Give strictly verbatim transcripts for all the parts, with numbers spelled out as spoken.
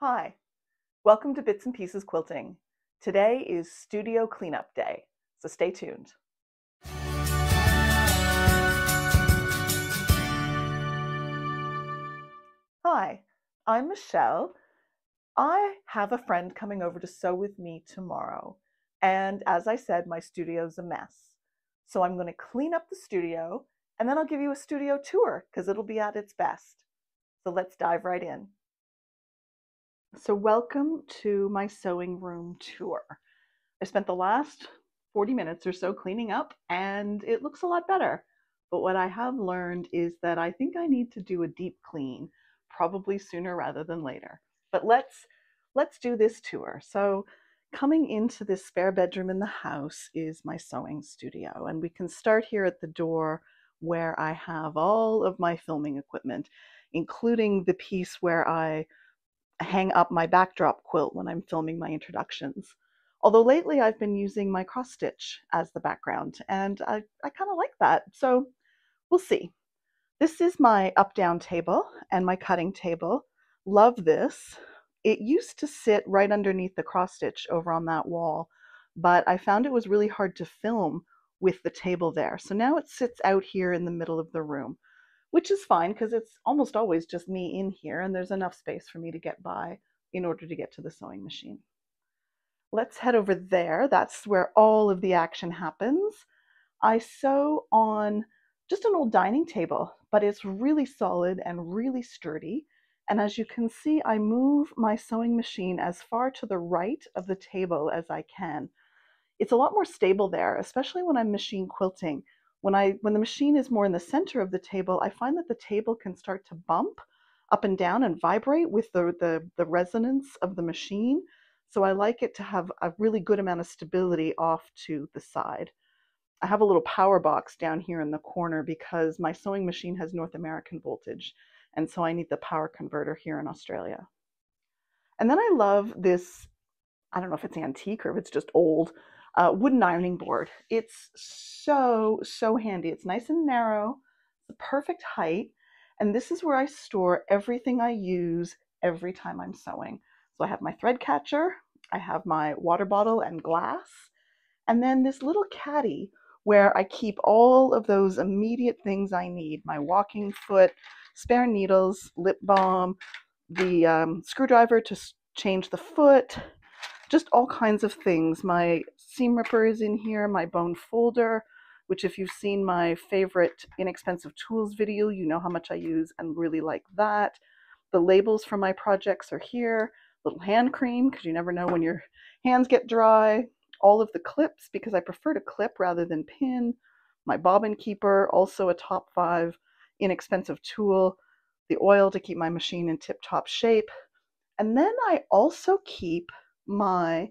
Hi, welcome to Bits and Pieces Quilting. Today is Studio Cleanup Day, so stay tuned. Hi, I'm Michelle. I have a friend coming over to sew with me tomorrow. And as I said, my studio's a mess. So I'm going to clean up the studio and then I'll give you a studio tour because it'll be at its best. So let's dive right in. So welcome to my sewing room tour. I spent the last forty minutes or so cleaning up and it looks a lot better. But what I have learned is that I think I need to do a deep clean, probably sooner rather than later. But let's let's do this tour. So coming into this spare bedroom in the house is my sewing studio. And we can start here at the door where I have all of my filming equipment, including the piece where I hang up my backdrop quilt when I'm filming my introductions. Although lately I've been using my cross stitch as the background and I, I kind of like that. So we'll see. This is my up-down table and my cutting table. Love this. It used to sit right underneath the cross stitch over on that wall, but I found it was really hard to film with the table there. So now it sits out here in the middle of the room, which is fine because it's almost always just me in here and there's enough space for me to get by in order to get to the sewing machine. Let's head over there. That's where all of the action happens. I sew on just an old dining table, but it's really solid and really sturdy. And as you can see, I move my sewing machine as far to the right of the table as I can. It's a lot more stable there, especially when I'm machine quilting. When I when the machine is more in the center of the table, I find that the table can start to bump up and down and vibrate with the, the, the resonance of the machine. So I like it to have a really good amount of stability off to the side. I have a little power box down here in the corner because my sewing machine has North American voltage. And so I need the power converter here in Australia. And then I love this, I don't know if it's antique or if it's just old, Uh, wooden ironing board. It's so, so handy. It's nice and narrow, the perfect height. And this is where I store everything I use every time I'm sewing. So I have my thread catcher, I have my water bottle and glass, and then this little caddy where I keep all of those immediate things I need, my walking foot, spare needles, lip balm, the um, screwdriver to change the foot, just all kinds of things. My seam ripper is in here, my bone folder, which if you've seen my favorite inexpensive tools video, you know how much I use and really like that. The labels for my projects are here, little hand cream, because you never know when your hands get dry, all of the clips, because I prefer to clip rather than pin, my bobbin keeper, also a top five inexpensive tool, the oil to keep my machine in tip-top shape. And then I also keep my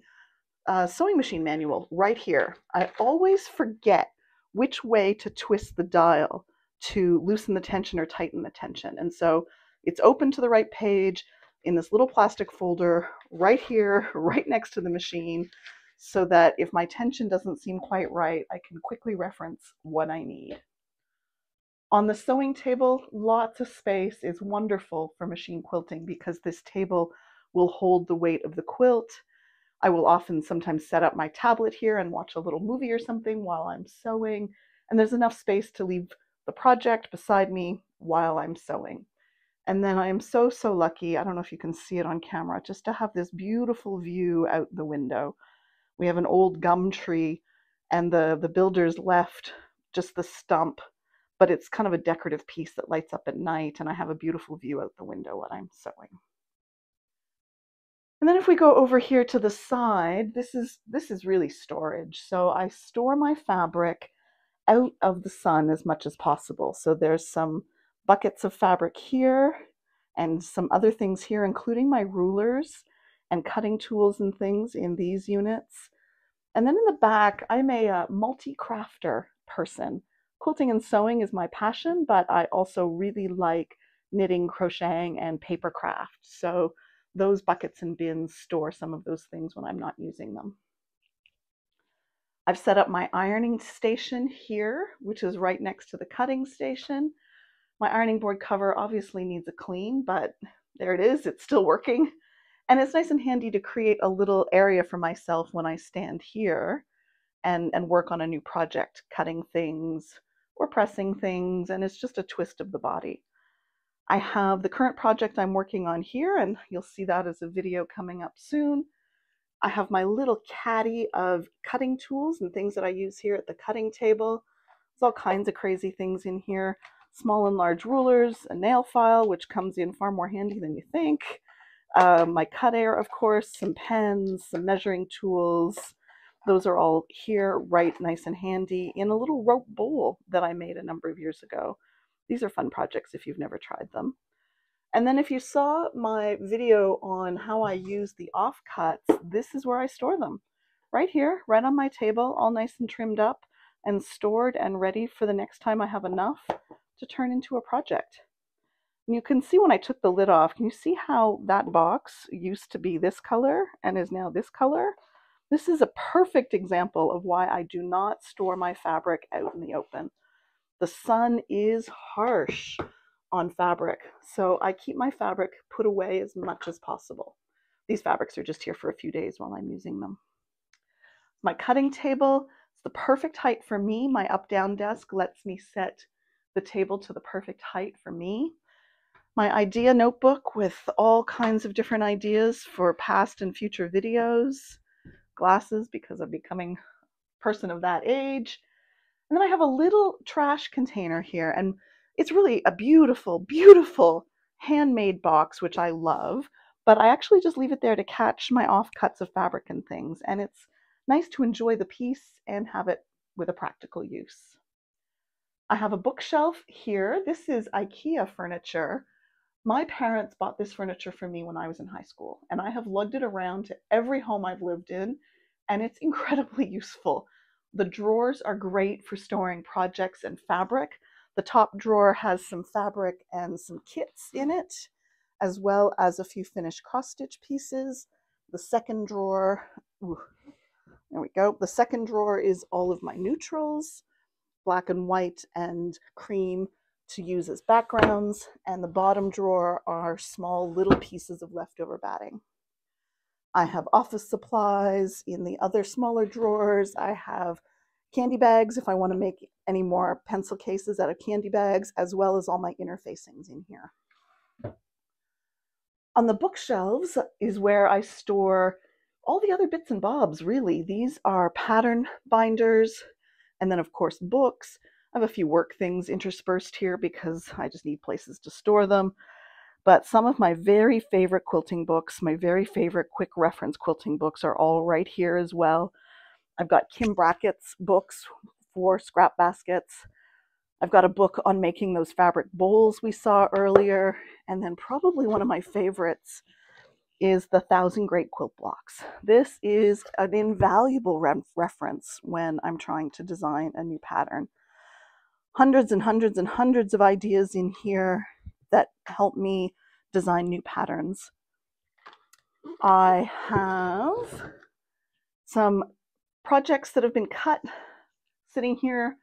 uh, sewing machine manual right here. I always forget which way to twist the dial to loosen the tension or tighten the tension. And so it's open to the right page in this little plastic folder right here, right next to the machine, so that if my tension doesn't seem quite right, I can quickly reference what I need. On the sewing table, lots of space is wonderful for machine quilting because this table will hold the weight of the quilt. I will often sometimes set up my tablet here and watch a little movie or something while I'm sewing. And there's enough space to leave the project beside me while I'm sewing. And then I am so, so lucky, I don't know if you can see it on camera, just to have this beautiful view out the window. We have an old gum tree and the, the builders left just the stump, but it's kind of a decorative piece that lights up at night. And I have a beautiful view out the window when I'm sewing. And then if we go over here to the side, this is this is really storage. So I store my fabric out of the sun as much as possible. So there's some buckets of fabric here and some other things here, including my rulers and cutting tools and things in these units. And then in the back, I'm a uh, multi-crafter person. Quilting and sewing is my passion, but I also really like knitting, crocheting, and paper craft. So those buckets and bins store some of those things when I'm not using them. I've set up my ironing station here, which is right next to the cutting station. My ironing board cover obviously needs a clean, but there it is, it's still working. And it's nice and handy to create a little area for myself when I stand here and, and work on a new project, cutting things or pressing things, and it's just a twist of the body. I have the current project I'm working on here, and you'll see that as a video coming up soon. I have my little caddy of cutting tools and things that I use here at the cutting table. There's all kinds of crazy things in here. Small and large rulers, a nail file, which comes in far more handy than you think. Uh, my cut air, of course, some pens, some measuring tools. Those are all here, right, nice and handy, in a little rope bowl that I made a number of years ago. These are fun projects if you've never tried them. And then if you saw my video on how I use the offcuts, this is where I store them. Right here, right on my table, all nice and trimmed up and stored and ready for the next time I have enough to turn into a project. And you can see when I took the lid off, can you see how that box used to be this color and is now this color? This is a perfect example of why I do not store my fabric out in the open. The sun is harsh on fabric, so I keep my fabric put away as much as possible. These fabrics are just here for a few days while I'm using them. My cutting table is the perfect height for me. My up-down desk lets me set the table to the perfect height for me. My idea notebook with all kinds of different ideas for past and future videos. Glasses, because I'm becoming a person of that age. And then I have a little trash container here, and it's really a beautiful, beautiful handmade box, which I love, but I actually just leave it there to catch my offcuts of fabric and things, and it's nice to enjoy the piece and have it with a practical use. I have a bookshelf here. This is IKEA furniture. My parents bought this furniture for me when I was in high school, and I have lugged it around to every home I've lived in, and it's incredibly useful. The drawers are great for storing projects and fabric. The top drawer has some fabric and some kits in it, as well as a few finished cross-stitch pieces. The second drawer, ooh, there we go. The second drawer is all of my neutrals, black and white and cream, to use as backgrounds. And the bottom drawer are small little pieces of leftover batting. I have office supplies in the other smaller drawers. I have candy bags if I want to make any more pencil cases out of candy bags, as well as all my interfacings in here. On the bookshelves is where I store all the other bits and bobs, really. These are pattern binders, and then of course books. I have a few work things interspersed here because I just need places to store them. But some of my very favorite quilting books, my very favorite quick reference quilting books, are all right here as well. I've got Kim Brackett's books for scrap baskets. I've got a book on making those fabric bowls we saw earlier. And then probably one of my favorites is the Thousand Great Quilt Blocks. This is an invaluable re reference when I'm trying to design a new pattern. Hundreds and hundreds and hundreds of ideas in here that help me design new patterns. I have some projects that have been cut sitting here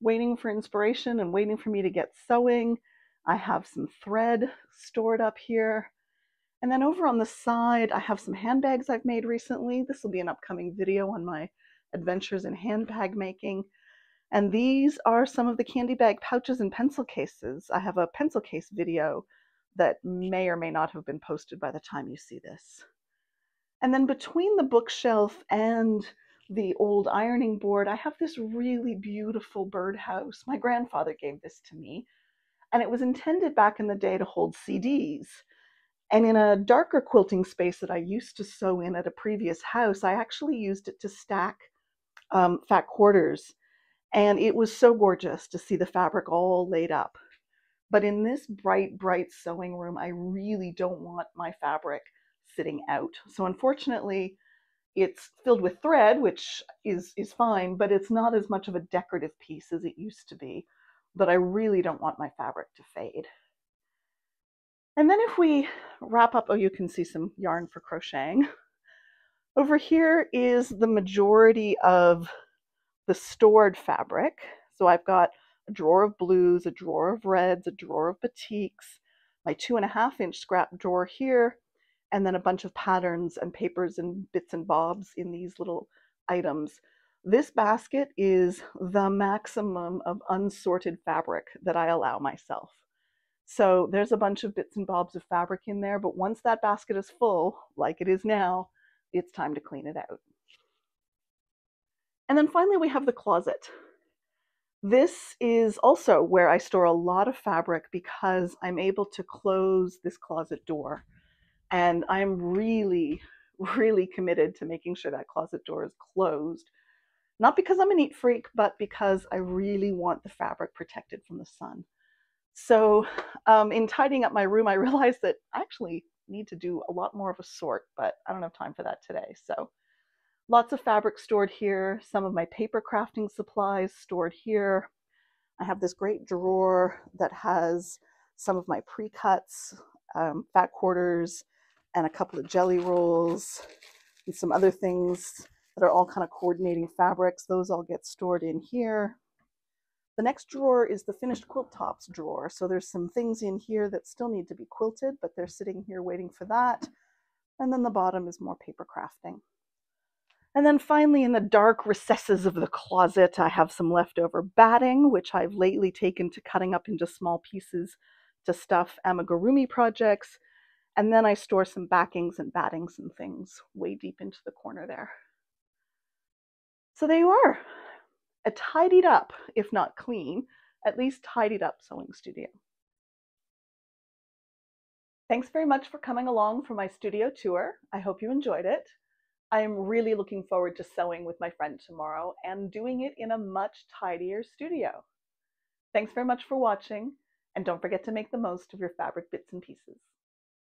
waiting for inspiration and waiting for me to get sewing. I have some thread stored up here. And then over on the side, I have some handbags I've made recently. This will be an upcoming video on my adventures in handbag making. And these are some of the candy bag pouches and pencil cases. I have a pencil case video that may or may not have been posted by the time you see this. And then between the bookshelf and the old ironing board, I have this really beautiful birdhouse. My grandfather gave this to me, and it was intended back in the day to hold C Ds. And in a darker quilting space that I used to sew in at a previous house, I actually used it to stack um, fat quarters. And it was so gorgeous to see the fabric all laid up. But in this bright, bright sewing room, I really don't want my fabric sitting out. So unfortunately, it's filled with thread, which is, is fine, but it's not as much of a decorative piece as it used to be. But I really don't want my fabric to fade. And then if we wrap up, oh, you can see some yarn for crocheting. Over here is the majority of the stored fabric. So I've got a drawer of blues, a drawer of reds, a drawer of batiks, my two and a half inch scrap drawer here, and then a bunch of patterns and papers and bits and bobs in these little items. This basket is the maximum of unsorted fabric that I allow myself. So there's a bunch of bits and bobs of fabric in there, but once that basket is full, like it is now, it's time to clean it out. And then finally we have the closet. This is also where I store a lot of fabric because I'm able to close this closet door. And I'm really, really committed to making sure that closet door is closed. Not because I'm a neat freak, but because I really want the fabric protected from the sun. So um, in tidying up my room, I realized that I actually need to do a lot more of a sort, but I don't have time for that today. So lots of fabric stored here, some of my paper crafting supplies stored here. I have this great drawer that has some of my pre-cuts, um, fat quarters, and a couple of jelly rolls, and some other things that are all kind of coordinating fabrics. Those all get stored in here. The next drawer is the finished quilt tops drawer. So there's some things in here that still need to be quilted, but they're sitting here waiting for that. And then the bottom is more paper crafting. And then finally, in the dark recesses of the closet, I have some leftover batting, which I've lately taken to cutting up into small pieces to stuff amigurumi projects. And then I store some backings and battings and things way deep into the corner there. So there you are. A tidied up, if not clean, at least tidied up sewing studio. Thanks very much for coming along for my studio tour. I hope you enjoyed it. I am really looking forward to sewing with my friend tomorrow and doing it in a much tidier studio. Thanks very much for watching, and don't forget to make the most of your fabric bits and pieces.